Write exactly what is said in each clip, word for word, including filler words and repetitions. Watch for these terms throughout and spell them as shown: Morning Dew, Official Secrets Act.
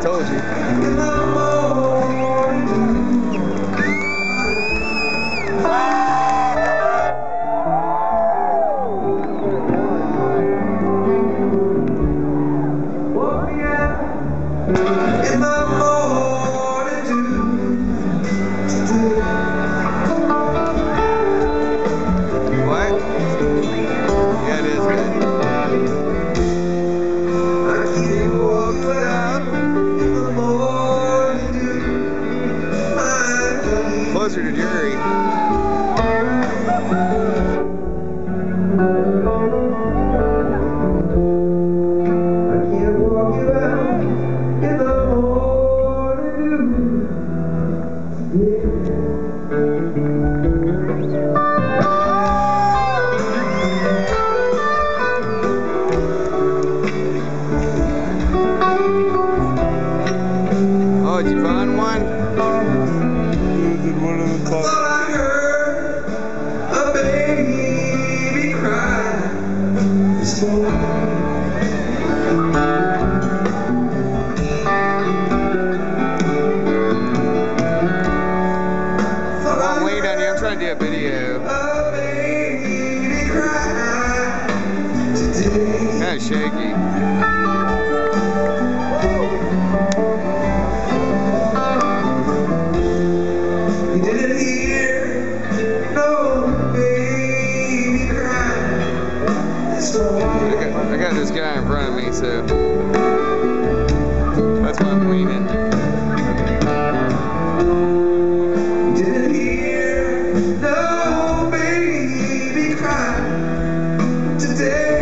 I told you. In the morning dew. What? Yeah, it is good. Closer to Jerry. Oh, did you find one? One of the I thought I heard a baby cry. So I'm way down here. I'm trying to do a video. A baby cry today. That's shaky. I got this guy in front of me, so that's why I'm leaning. Didn't hear no baby cry today.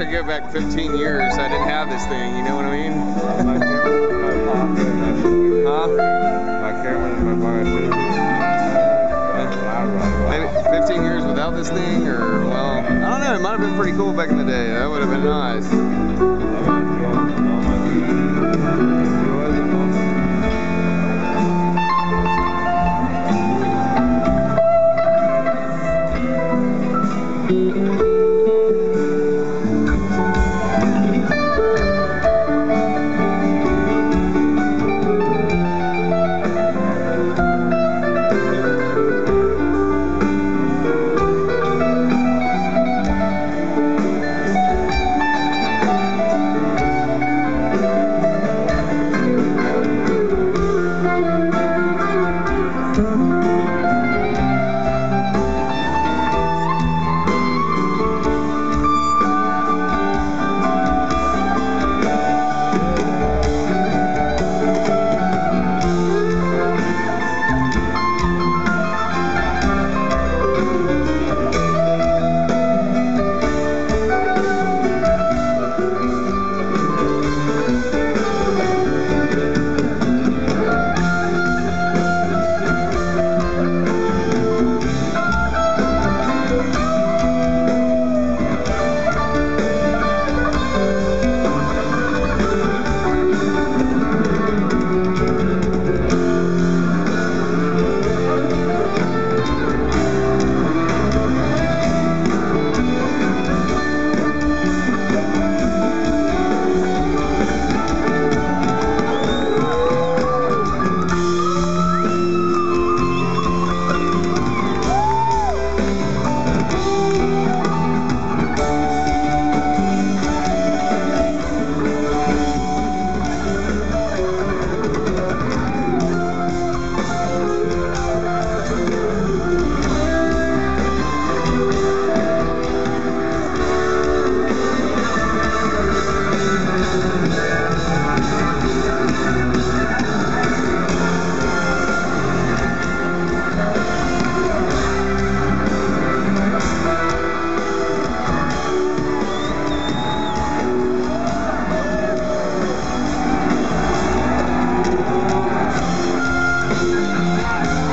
I go back fifteen years, I didn't have this thing, you know what I mean? My camera in my pocket. Huh? Maybe fifteen years without this thing, or, well, I don't know, it might have been pretty cool back in the day. That would have been nice. All right.